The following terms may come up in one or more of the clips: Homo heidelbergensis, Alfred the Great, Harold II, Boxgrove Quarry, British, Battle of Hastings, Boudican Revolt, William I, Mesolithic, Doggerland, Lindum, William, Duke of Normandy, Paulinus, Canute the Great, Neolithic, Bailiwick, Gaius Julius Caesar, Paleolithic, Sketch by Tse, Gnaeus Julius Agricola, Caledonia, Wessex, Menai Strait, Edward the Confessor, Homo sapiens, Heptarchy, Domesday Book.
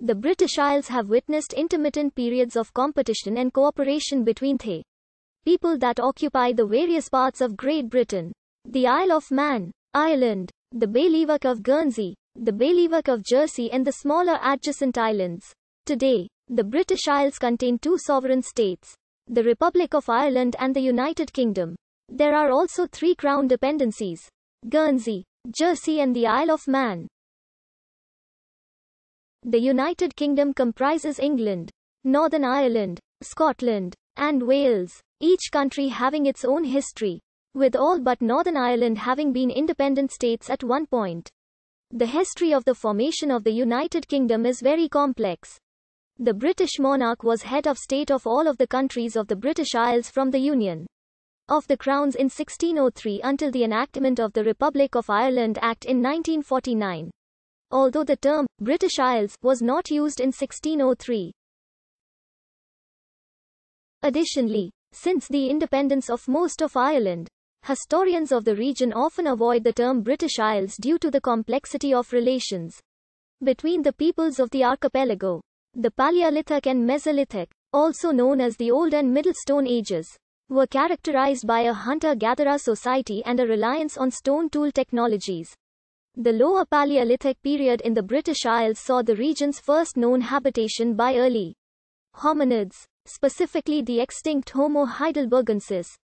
The British Isles have witnessed intermittent periods of competition and cooperation between the people that occupy the various parts of Great Britain. The Isle of Man, Ireland, the Bailiwick of Guernsey, the Bailiwick of Jersey and the smaller adjacent islands. Today, the British Isles contain two sovereign states, the Republic of Ireland and the United Kingdom. There are also three crown dependencies, Guernsey, Jersey and the Isle of Man. The United Kingdom comprises England, Northern Ireland, Scotland, and Wales, each country having its own history, with all but Northern Ireland having been independent states at one point. The history of the formation of the United Kingdom is very complex. The British monarch was head of state of all of the countries of the British Isles from the Union of the Crowns in 1603 until the enactment of the Republic of Ireland Act in 1949. Although the term British Isles was not used in 1603. Additionally, since the independence of most of Ireland, historians of the region often avoid the term British Isles due to the complexity of relations between the peoples of the archipelago. The Paleolithic and Mesolithic, also known as the Old and Middle Stone Ages, were characterized by a hunter-gatherer society and a reliance on stone tool technologies. The Lower Paleolithic period in the British Isles saw the region's first known habitation by early hominids, specifically the extinct Homo heidelbergensis.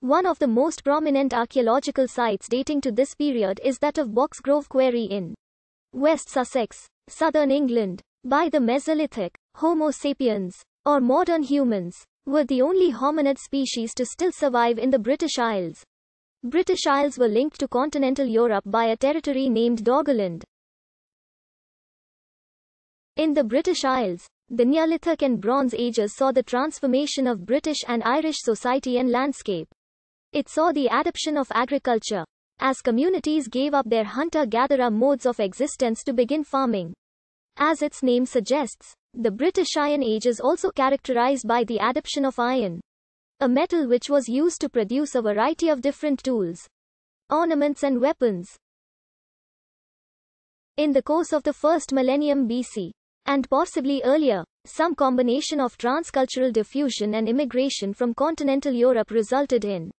One of the most prominent archaeological sites dating to this period is that of Boxgrove Quarry in West Sussex, southern England. By the Mesolithic, Homo sapiens, or modern humans, were the only hominid species to still survive in the British Isles. British Isles were linked to continental Europe by a territory named Doggerland. In the British Isles, the Neolithic and Bronze Ages saw the transformation of British and Irish society and landscape. It saw the adoption of agriculture, as communities gave up their hunter-gatherer modes of existence to begin farming. As its name suggests, the British Iron Age is also characterized by the adoption of iron, a metal which was used to produce a variety of different tools, ornaments and weapons. In the course of the first millennium BC, and possibly earlier, some combination of transcultural diffusion and immigration from continental Europe resulted in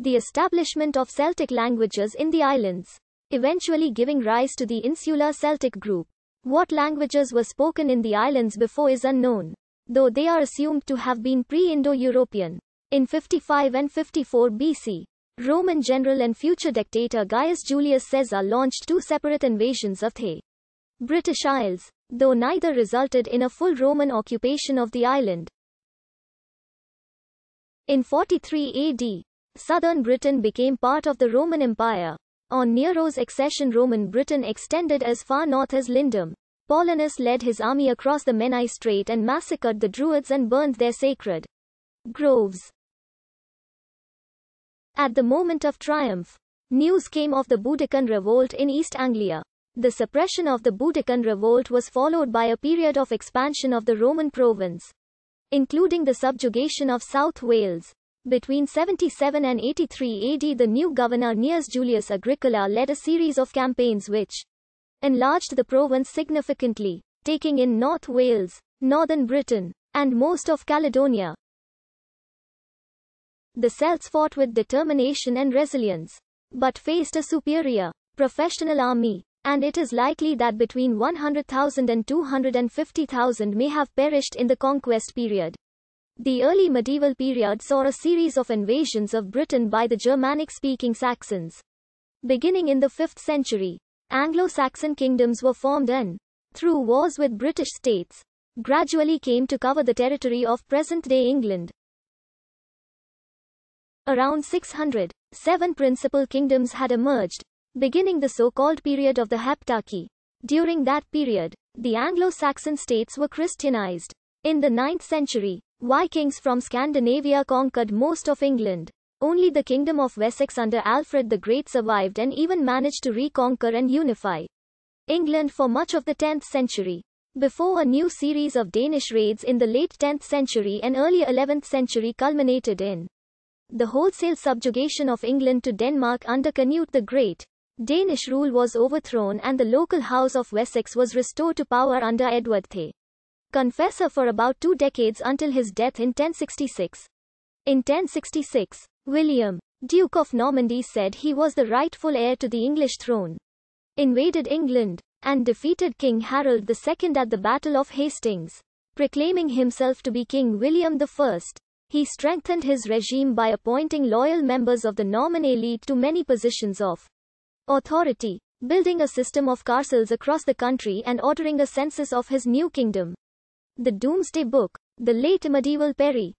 the establishment of Celtic languages in the islands, eventually giving rise to the Insular Celtic group. What languages were spoken in the islands before is unknown, though they are assumed to have been pre-Indo-European. In 55 and 54 BC, Roman general and future dictator Gaius Julius Caesar launched two separate invasions of the British Isles, though neither resulted in a full Roman occupation of the island. In 43 AD, southern Britain became part of the Roman Empire. On Nero's accession, Roman Britain extended as far north as Lindum. Paulinus led his army across the Menai Strait and massacred the Druids and burned their sacred groves. At the moment of triumph, news came of the Boudican Revolt in East Anglia. The suppression of the Boudican Revolt was followed by a period of expansion of the Roman province, including the subjugation of South Wales. Between 77 and 83 AD, the new governor Gnaeus Julius Agricola led a series of campaigns which enlarged the province significantly, taking in North Wales, northern Britain, and most of Caledonia. The Celts fought with determination and resilience, but faced a superior, professional army, and it is likely that between 100,000 and 250,000 may have perished in the conquest period. The early medieval period saw a series of invasions of Britain by the Germanic-speaking Saxons. Beginning in the 5th century, Anglo-Saxon kingdoms were formed and, through wars with British states, gradually came to cover the territory of present-day England. Around 600, seven principal kingdoms had emerged, beginning the so-called period of the Heptarchy. During that period, the Anglo-Saxon states were Christianized. In the 9th century, Vikings from Scandinavia conquered most of England. Only the kingdom of Wessex under Alfred the Great survived and even managed to reconquer and unify England for much of the 10th century, before a new series of Danish raids in the late 10th century and early 11th century culminated in the wholesale subjugation of England to Denmark under Canute the Great, Danish rule was overthrown and the local house of Wessex was restored to power under Edward the Confessor for about 2 decades until his death in 1066. In 1066, William, Duke of Normandy, said he was the rightful heir to the English throne, invaded England, and defeated King Harold II at the Battle of Hastings. Proclaiming himself to be King William I, he strengthened his regime by appointing loyal members of the Norman elite to many positions of authority, building a system of castles across the country and ordering a census of his new kingdom. The Domesday Book, the late medieval Perry,